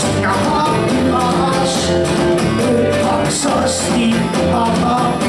Sos, na hop, na hop, na hop, sos, na hop.